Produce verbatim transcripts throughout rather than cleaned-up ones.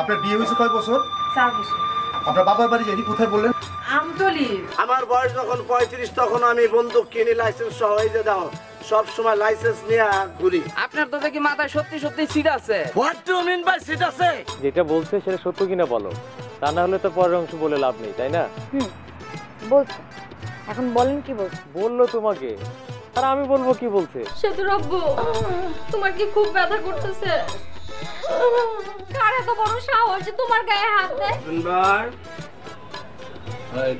আপনার বিয়ে হয়েছে কয় বছর? চার বছর। আপনার বাবার বাড়ি জানি কোথায় বললেন? আমতলী। আমার বয়স যখন পঁয়ত্রিশ তখন আমি বন্দুক কিনি লাইসেন্স সহ, এই যে দাও সব সময় লাইসেন্স নিয়ে ঘুরি। আপনার দাদা কি মাথায় সত্যি সত্যি সিট আছে? What do you mean by seat আছে? যেটা বলছে সেটা সত্য কিনা বলো, তা না হলে তো পরের অংশ বলে লাভ নেই, তাই না? হুম বলছো, এখন বলেন কি বলছো? বললো তোমাকে, আর আমি বলবো কি বলছে। সেতু রব্বু, তোমার কি খুব ব্যথা করতেছে? তোমার গায়ে হাত দেয়?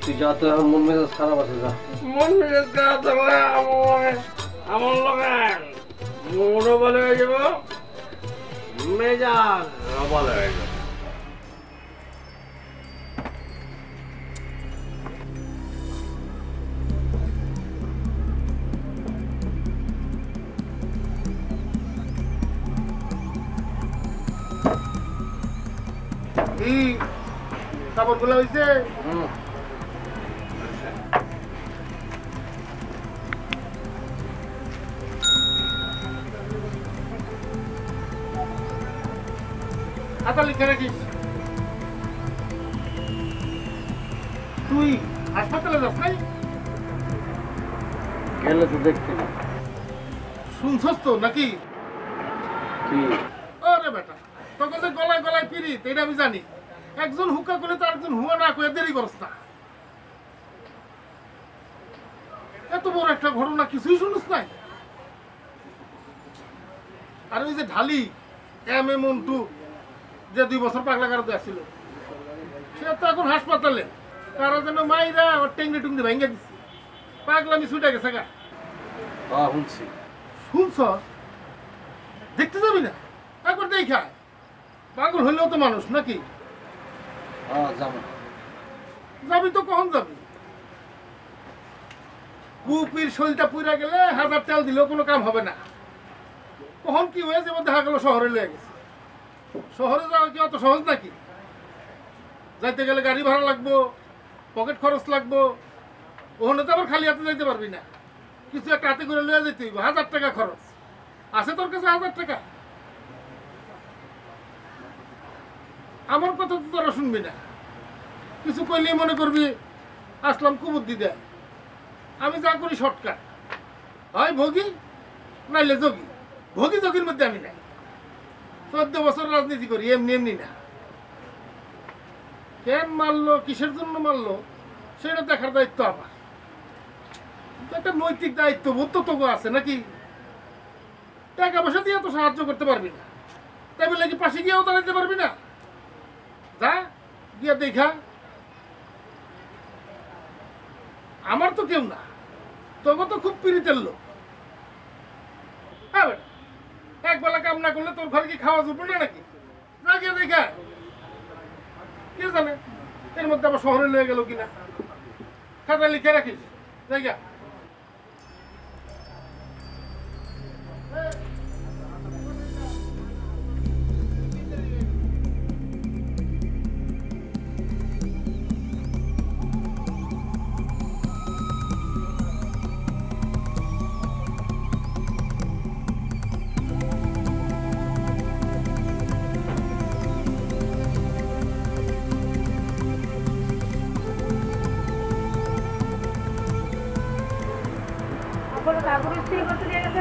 তুই যা, তো মন মেজাজ খারাপ আছে, যা। মন মেজাজ খারাপ থাকলে আমার লোকের মনও ভালো হয়ে যাবো, মেজাজ ভালো হয়ে যাবো। তুই হাসপাতালে যাস নাই? গেলে তো দেখছি না। শুনছস তো নাকি? আরে বেটা, তোকে যে গলায় গলায় পিরিত এটা আমি জানি। একজন হুকা করে তো আরেকজন হুয়া না করে দেরি করস না। এত বড় একটা ঘটনা কিছুই শুনিস নাই? আর ওই যে ঢালি এম এ মন্টু, যে দুই বছর পাগলা কারাতে আসছিল, সে তো এখন হাসপাতালে। কারা যেন মাইরা ওর টেংরি টুংরি ভেঙে দিচ্ছে, পাগলামি ছুটে গেছে গা। শুনছি। শুনছ? দেখতে যাবি না? একবার দেখা, পাগল হইলেও তো মানুষ নাকি? যাবি তো? কখন যাবি? কুপির শৈলটা পুরা গেলে হাজার তেল দিলেও কোনো কাম হবে না। কখন কি হয়ে যাবে দেখা গেল শহরে লয়ে গেছে। শহরে যাওয়া কি অত সহজ নাকি? যাইতে গেলে গাড়ি ভাড়া লাগবো, পকেট খরচ লাগবো, ওখানে তো আবার খালি হাতে যাইতে পারবি না। কিছু একটা হাতে করে লয়ে যেতে হইব, হাজার টাকা খরচ। আছে তোর কাছে হাজার টাকা? আমার কথা তো তোরা শুনবি না। কিছু কইলেই মনে করবি আসলাম কুবুদ্ধি দেয়। আমি যা করি শর্টকাট, হয় ভোগী নাইলে যোগী। ভোগী যোগীর মধ্যে আমি নাই। চোদ্দ বছর রাজনীতি করি, এমনি এমনি না। কেন মারলো, কিসের জন্য মারলো, সেটা দেখার দায়িত্ব আমার। একটা নৈতিক দায়িত্ব বোধ তো তবু আছে নাকি? টাকা পয়সা দিয়ে তো সাহায্য করতে পারবি না, তাই বলে কি পাশে গিয়েও দাঁড়াইতে পারবি না? যা গিয়া দেখা। আমার তো কেউ না, তবু তো খুব পীড়িতের লোক। হ্যাঁ বেটা, একবেলা কাম না করলে তোর ঘরে কি খাওয়া জুটবে না নাকি? যা গিয়া দেখা। কে জানে এর মধ্যে আবার শহরে লয়ে গেল কিনা। খাতা লিখে রাখিস, দেখা।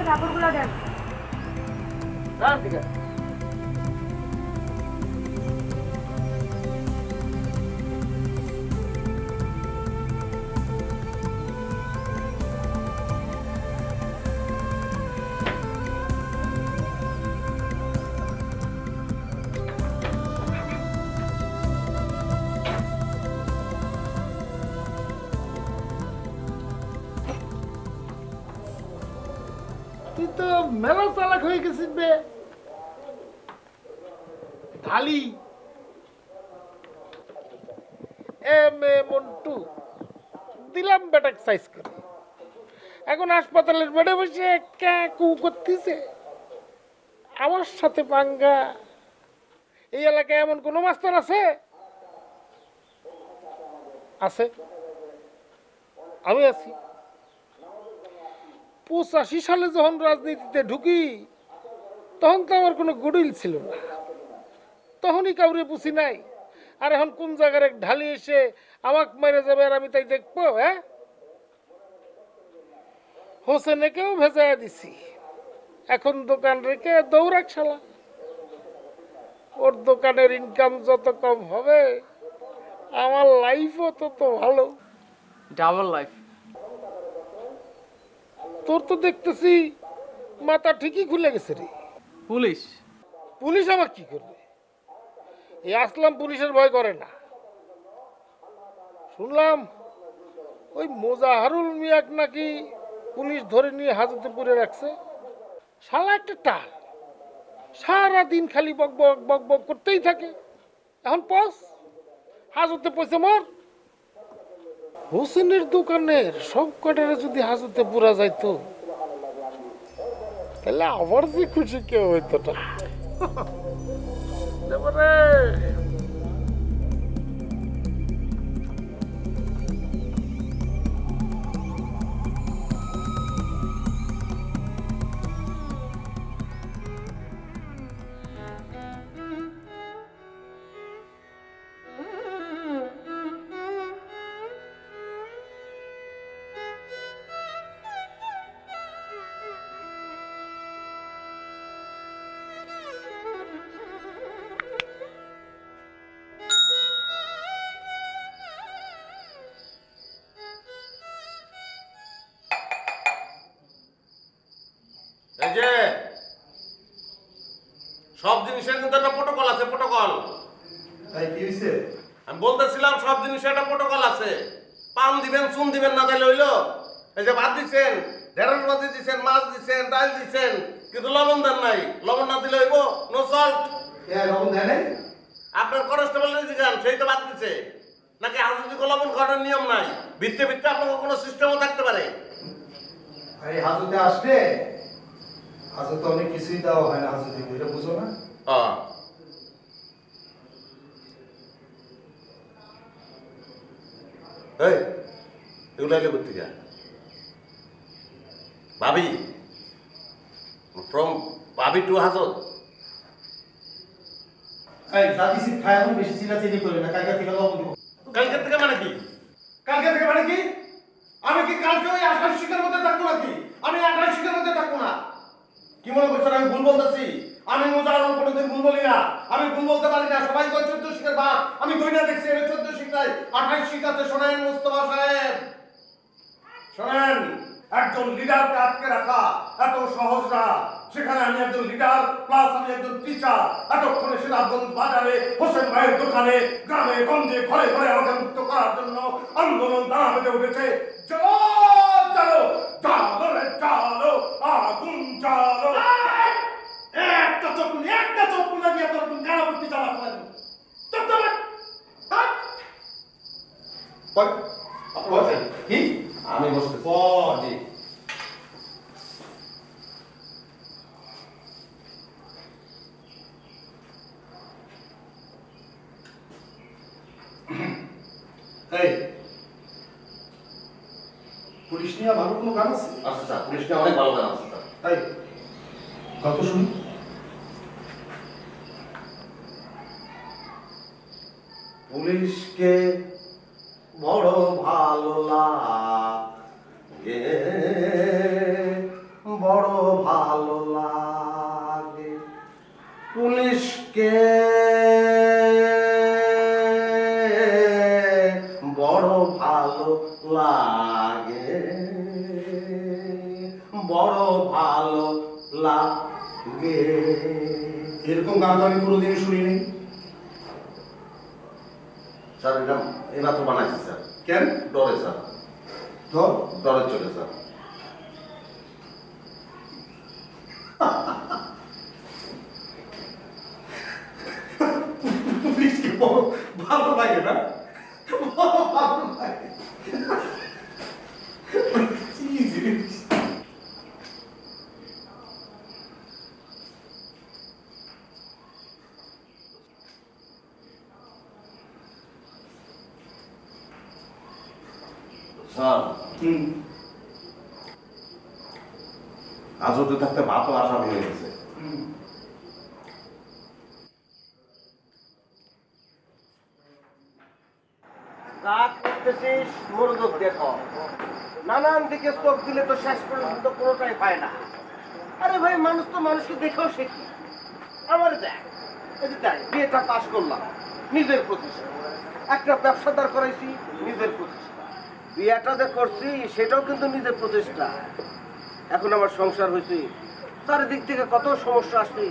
কাপড়গুলো দেন। মেলা চালাক হয়ে গেছিস বে। থালি এম এ মন্টু দিলাম বেটাক সাইজ করে, এখন হাসপাতালের বেডে বসে কে কু করতেছে আমার সাথে পাঙ্গা। এই এলাকায় এমন কোনো মাস্টার আছে? আছে, আমি আছি। পঁচাশি সালে যখন রাজনীতিতে ঢুকি তখন তো আমার কোনো গুডউইল ছিল না, তখনই কাউরে বুঝি নাই। আর এখন কোন জায়গার এক ঢালি এসে আমাকে মেরে যাবে আর আমি তাই দেখবো? হ্যাঁ, হোসেনেকেও ভেজায়া দিছি, এখন দোকান রেখে দৌড়াক শালা। ওর দোকানের ইনকাম যত কম হবে আমার লাইফও তত ভালো, ডাবল লাইফ। তোর তো দেখতেছি মাথা ঠিকই খুলে গেছে রে। পুলিশ পুলিশ আমার কি করবে? এই আসলাম পুলিশের ভয় করে না। শুনলাম ওই মোজাহারুল মিয়াক নাকি পুলিশ ধরে নিয়ে হাজতে পুরে রাখছে। শালা একটা টাল, সারা দিন খালি বক বক বক বক করতেই থাকে। এখন পস হাজতে পয়সা মর। হোসেনের দোকানের সব কটারে যদি হাজতে পুরা যাইত তাহলে আমার যে খুশি কেউ হইতো না। সব জিনিসের কিন্তু একটা প্রটোকল আছে। প্রটোকল ভাই কি হইছে? আমি বলতেছিলাম সব জিনিসের একটা প্রটোকল আছে। পান দিবেন, চুন দিবেন না তাহলে হইলো? এই যে ভাত দিচ্ছেন, ঢেঁড়স ভাজি দিচ্ছেন, মাছ দিচ্ছেন, ডাল দিচ্ছেন, কিন্তু লবণ দেন নাই। লবণ না দিলে হইব? No salt. হ্যাঁ, লবণ দেন নাই। আপনার কনস্টেবল জিজ্ঞান, সেই তো ভাত দিচ্ছে নাকি? হাজুতি লবণ খাওয়ানোর নিয়ম নাই। ভিত্তে ভিত্তে আপনার কোনো সিস্টেমও থাকতে পারে। ভাই হাজুতে আসবে, হাজুতে অনেক কিছুই দেওয়া হয় না। হাজুতি এটা বুঝো না? হ্যাঁ, এই এগুলো আগে করতে যা ভাবি ফ্রম ভাবি টু হাজত। এই জাতি সি খায় এখন বেশি চিলা চিলি করে না। কালকে থেকে লবণ দিব। কালকে থেকে মানে কি? কালকে থেকে মানে কি? আমি কি কালকে ওই আঠাশ শিকার মধ্যে থাকবো নাকি? আমি আঠাশ শিকার মধ্যে থাকবো না। কি মনে করছেন আমি ভুল বলতেছি? আমি মোজাহারুল কোনোদিন ভুল বলি না, আমি ভুল বলতে পারি না। সবাই কয় চোদ্দ শিকার বাপ, আমি কই না দেখছি এটা চোদ্দ শিকার। আঠাশ শিকাতে শোনেন মুস্তফা সাহেব, শোনেন, একজন লিডারকে আটকে রাখা এত সহজ না। সেখানে আমি একজন লিডার প্লাস আমি একজন টিচার। এতক্ষণে সিরাজগঞ্জ বাজারে, হোসেন ভাইয়ের দোকানে, গ্রামে গঞ্জে, ঘরে ঘরে আমাকে মুক্ত করার জন্য আন্দোলন দাঁড়া বেঁধে উঠেছে। চলো চলো চলো চলো আগুন চলো। একটা চোখ একটা চোখ লাগিয়ে তখন গাড়াপত্তি চালা করেন। কি আমি বসতে পড়ি? এই পুলিশ নিয়ে ভালো কোনো গান আছে? আচ্ছা স্যার, পুলিশ নিয়ে অনেক ভালো গান আছে স্যার। তাই কত শুনি। পুলিশকে বড় ভালো লাগে, বড় ভালো লাগে পুলিশকে, বড় ভালো লাগে, বড় ভালো লাগে। এরকম গান তো আমি কোনোদিন শুনিনি স্যার। এটা এবার তো বানাইছি স্যার। কেন? ডরে স্যার, ডরের চলে স্যার। ভালো লাগে না, ভালো লাগে স্যার। হুম, আজও তো থাকতে ভাতও আশা হয়ে গেছে। নানান দিকে চোখ দিলে তো শেষ পর্যন্ত কোনোটাই পায় না। আরে ভাই, মানুষ তো মানুষকে দেখেও শেখে। আমার দেখ, এই যে দেখ, বিয়েটা পাশ করলাম নিজের প্রতিষ্ঠা, একটা ব্যবসাদার করাইছি নিজের প্রতিষ্ঠা, বিয়েটা যে করছি সেটাও কিন্তু নিজের প্রতিষ্ঠা। এখন আমার সংসার হয়েছে, চারিদিক থেকে কত সমস্যা আসছে,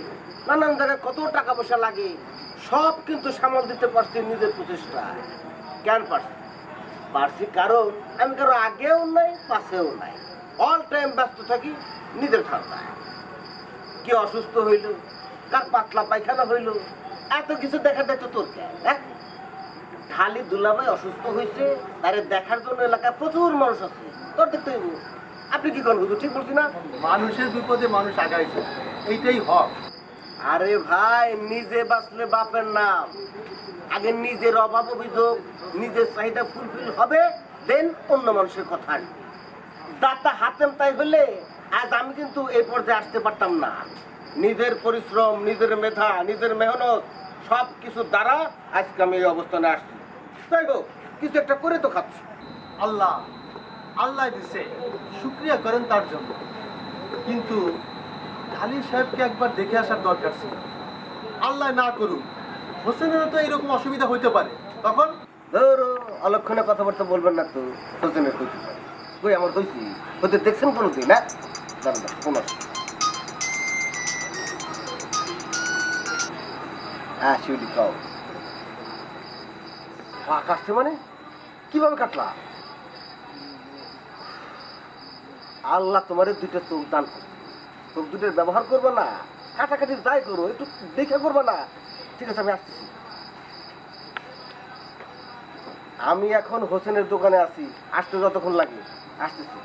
নানান জায়গায় কত টাকা পয়সা লাগে, সব কিন্তু সামাল দিতে পারছি নিজের প্রচেষ্টা। কেন পারছি? পারছি কারণ আমি কারো আগেও নাই পাশেও নাই, অল টাইম ব্যস্ত থাকি নিজের ঠান্ডায়। কে অসুস্থ হইল, কার পাতলা পায়খানা হইল, এত কিছু দেখা যায় তো তোর কেন? খালি দুলাভাই অসুস্থ হয়েছে, তারে দেখার জন্য এলাকায় প্রচুর মানুষ আছে, তোর দেখতে হইব। আপনি কি করেন? ঠিক বলছি না? মানুষের বিপদে মানুষ আগাইছে, এইটাই হক। আরে ভাই, নিজে বাঁচলে বাপের নাম। আগে নিজের অভাব অভিযোগ, নিজের চাহিদা ফুলফিল হবে, দেন অন্য মানুষের কথা। দাতা হাতেম তাই হলে আজ আমি কিন্তু এই পর্যায়ে আসতে পারতাম না। নিজের পরিশ্রম, নিজের মেধা, নিজের মেহনত সব কিছুর দ্বারা আজকে আমি এই অবস্থানে আসছি। তাই হোক, কিছু একটা করে তো খাচ্ছি। আল্লাহ আল্লাহ দিছে, শুকরিয়া করেন তার জন্য। কিন্তু আলী সাহেবকে একবার দেখে আসার দরকার ছিল। আল্লাহ না করুন, হোসেনেরও তো এরকম অসুবিধা হইতে পারে, তখন ধরো অলক্ষণে কথাবার্তা বলবেন না তো। হোসেনের হইতে পারে, ওই আমার হয়েছি, হতে দেখছেন কোনো দিন? না কোনো আসুলি কাউ কাটছে মানে কিভাবে কাটলা? আল্লাহ তোমার দুইটা চোখ দান করছে, চোখ দুটোর ব্যবহার করবো না, কাটাকাটি যাই করো একটু দেখে করবো না। ঠিক আছে, আমি আসছি। আমি এখন হোসেনের দোকানে আছি, আসতে যতক্ষণ লাগে আসতেছি।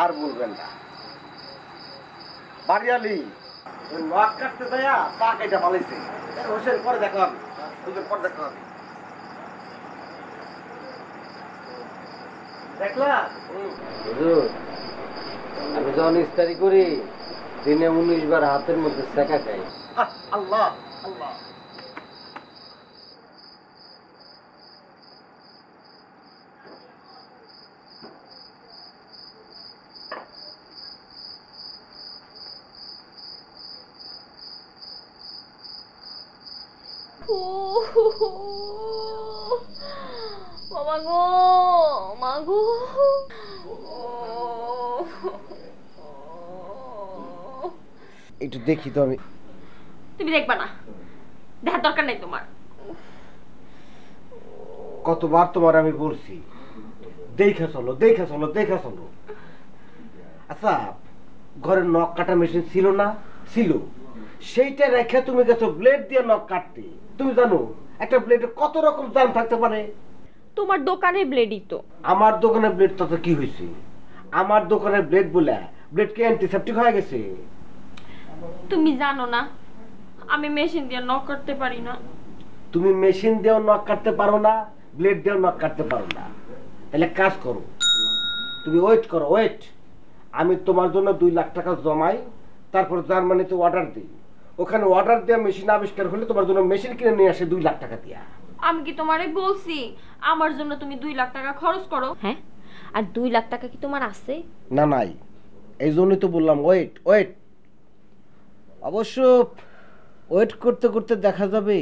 আর বলবেন না, বাড়িয়ালি নখ কাটতে যায় পা কেটে পালাইছে। হোসেন পরে দেখো, আমি হোসেন পরে দেখো। আমি আমি যখন ইস্তারি করি দিনে উনিশ বার হাতের মধ্যে সেকা খাই। আল্লাহ আল্লাহ, একটু দেখি তো। আমি তুমি দেখবা না, দেখার দরকার নেই তোমার। কতবার তোমার আমি বলছি দেখে চলো, দেখে চলো, দেখে চলো। আচ্ছা, ঘরের নখ কাটা মেশিন ছিল না? ছিল। সেইটা রেখে তুমি গেছো ব্লেড দিয়ে নখ কাটতে। তুমি জানো একটা ব্লেডে কত রকম দাম থাকতে পারে? তোমার দোকানে ব্লেডই তো। আমার দোকানে ব্লেড তো কি হয়েছে? আমার দোকানে ব্লেড বলে ব্লেড কি অ্যান্টিসেপটিক হয়ে গেছে? তুমি জানো না আমি মেশিন দিয়ে নক করতে পারি না। তুমি মেশিন দিয়েও নক করতে পারো না, ব্লেড দিয়েও নক করতে পারো না। তাহলে কাজ করো, তুমি ওয়েট করো, ওয়েট। আমি তোমার জন্য দুই লাখ টাকা জমাই, তারপর জার্মানিতে অর্ডার দিই। ওখানে অর্ডার দেওয়া মেশিন আবিষ্কার হলে তোমার জন্য মেশিন কিনে নিয়ে আসে দুই লাখ টাকা দিয়া। আমি কি তোমারে বলছি আমার জন্য তুমি দুই লাখ টাকা খরচ করো? হ্যাঁ, আর দুই লাখ টাকা কি তোমার আছে? না, নাই। এই জন্যই তো বললাম ওয়েট, ওয়েট। অবশ্য ওয়েট করতে করতে দেখা যাবে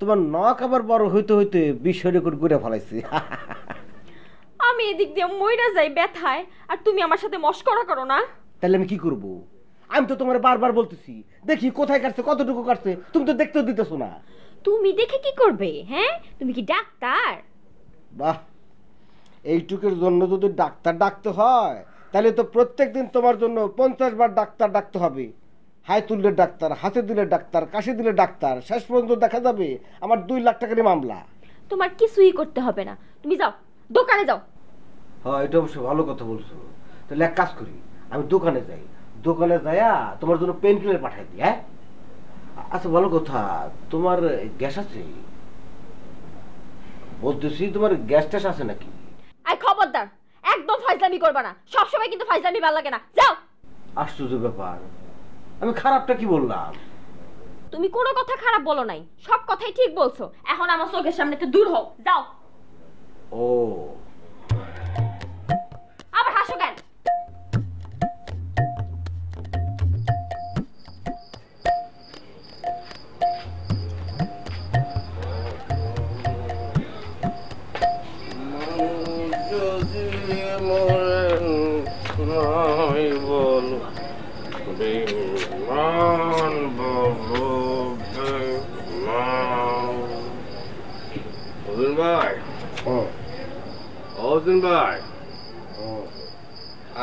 তোমার নখ আবার বড় হইতে হইতে বিশ্ব রেকর্ড করে ফেলাইছি। আমি এদিক দিয়ে মইরা যাই ব্যথায়, আর তুমি আমার সাথে মস্করা করো না। তাহলে আমি কি করব? আমি তো তোমার বারবার বলতেছি দেখি কোথায় কাটছে, কতটুকু কাটছে, তুমি তো দেখতেও দিতেছো না। তুমি দেখে কি করবে? হ্যাঁ, তুমি কি ডাক্তার? বাহ, এইটুকের জন্য যদি ডাক্তার ডাকতে হয় তাহলে তো প্রত্যেক দিন তোমার জন্য পঞ্চাশ বার ডাক্তার ডাকতে হবে। হাই তুললে ডাক্তার, হাতে দিলে ডাক্তার, কাশি দিলে ডাক্তার, শেষ পর্যন্ত দেখা যাবে আমার দুই লাখ টাকারই মামলা। তোমার কিছুই করতে হবে না, তুমি যাও দোকানে যাও। হ্যাঁ, এটা অবশ্য ভালো কথা বলছো। তাহলে এক কাজ করি, আমি দোকানে যাই, দোকানে যাইয়া তোমার জন্য পেন কিলার পাঠাই দিই। হ্যাঁ আচ্ছা ভালো কথা। তোমার গ্যাস আছে? বলতেছি তোমার গ্যাস ট্যাস আছে নাকি? আই খবরদার, একদম ফাইজলামি করবা না, সবসময় কিন্তু ফাইজলামি ভালো লাগে না, যাও। আশ্চর্য ব্যাপার, আমি খারাপটা কি বললাম? তুমি কোনো কথা খারাপ বলো নাই, সব কথাই ঠিক বলছো। এখন আমার চোখের সামনে থেকে দূর হও, যাও। ও আবার হাসো কেন?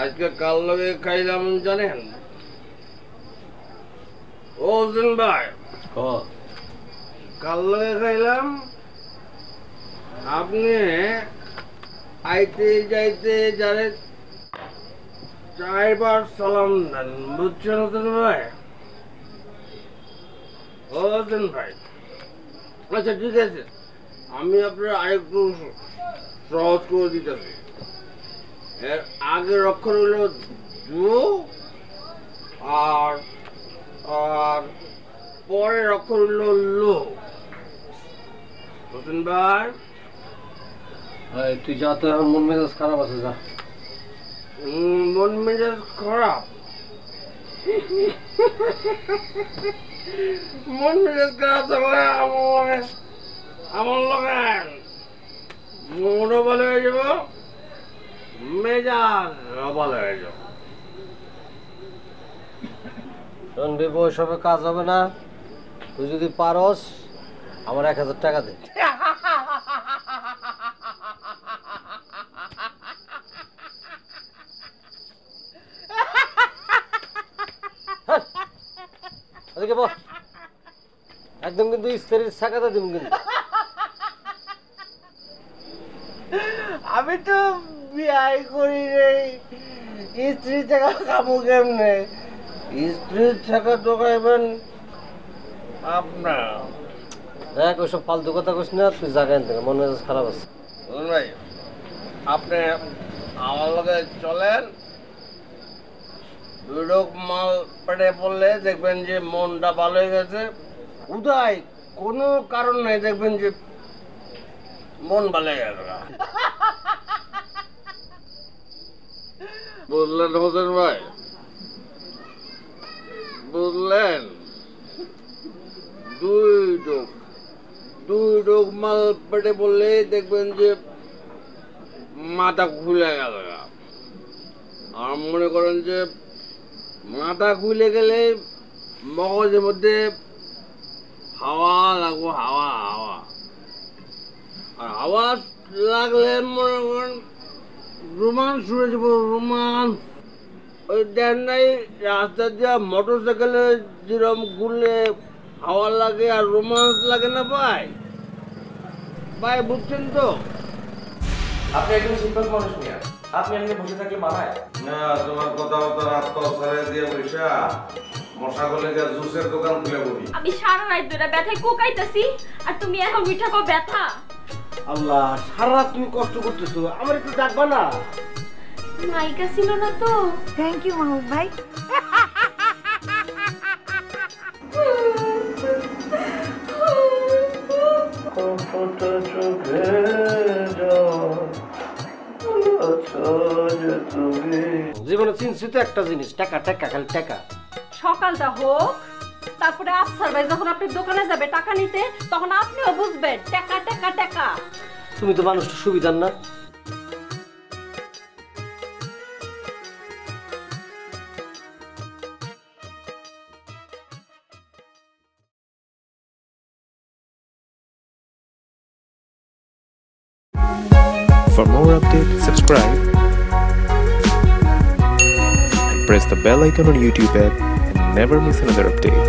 আজকে কাল লগে খাইলাম জানেন ওজন ভাই, কাল লগে খাইলাম। আপনি আইতে যাইতে যারে চারবার সালাম দেন, বুঝছেন ওজন ভাই? ওজন ভাই আচ্ছা ঠিক আছে, আমি আপনার আরেকটু সহজ করে দিতেছি। এর আগে অক্ষর হলো দু আর আর পরের অক্ষর হলো লো। বুঝলেন ভাই? তুই যা, তোর মন মেজাজ খারাপ আছে, যা। মন মেজাজ খারাপ? মন মেজাজ খারাপ আমার লাগান মনও ভালো হয়ে যাব, মেজাজ ভালো হয়ে যাব। শুনবি বৈশবে কাজ হবে না, তুই যদি পারস আমার এক হাজার টাকা দে। একদম কিন্তু স্ত্রীর সাকাতে দিন, কিন্তু আমি তো বিয়ে করি নাই, স্ত্রী টাকা খাবো কেমনে? স্ত্রীর টাকা তো খাইবেন আপনার। দেখ ওইসব ফালতু কথা কইস না, তুই জাগাই থেকে মন মেজাজ খারাপ আছে। ভাই আপনি আমার লগে চলেন, দুই লোক মাল পেটে পড়লে দেখবেন যে মনটা ভালো হয়ে গেছে। উদয় কোনো কারণ নাই, দেখবেন যে মন ভালো হয়ে গেল। বুঝলেন হোসেন ভাই, বুঝলেন? দুই ডোক দুই ডোক মাল পেটে পড়লে দেখবেন যে মাথা খুলে গেল। আর মনে করেন যে মাথা খুলে গেলে মগজের মধ্যে হাওয়া লাগবো, হাওয়া হাওয়া আর হাওয়া লাগলে মনে করেন রোমান শুনে যাব, রোমান। ওই দেন নাই রাস্তা দিয়ে মোটর সাইকেলে যেরকম ঘুরলে হাওয়া লাগে আর রোমান্স লাগে না ভাই? ভাই বুঝছেন তো? আপনি একদম সিম্পল মানুষ নিয়ে, আপনি এমনি বসে থাকলে মানায় না। তোমার কথা মতো রাত পরে দিয়ে বৈশা মশা গলে গিয়ে জুসের দোকান খুলে বলি। আমি সারা রাত ধরে ব্যথায় কোকাইতেছি আর তুমি এখন মিঠা কো ব্যথা। আল্লাহ, সারা রাত তুমি কষ্ট করতেছো, আমার একটু ডাকবা না? মাইকা ছিল না তো। থ্যাংক ইউ মাহবুব ভাই। জীবনে চিনছি তো একটা জিনিস, টাকা টাকা খালি টাকা। সকালটা হোক, তারপরে আফসার ভাই যখন আপনি দোকানে যাবে টাকা নিতে, তখন আপনিও বুঝবেন টাকা টাকা টাকা। তুমি তো মানুষটা সুবিধার না। For more updates, subscribe and press the bell icon on YouTube app and never miss another update.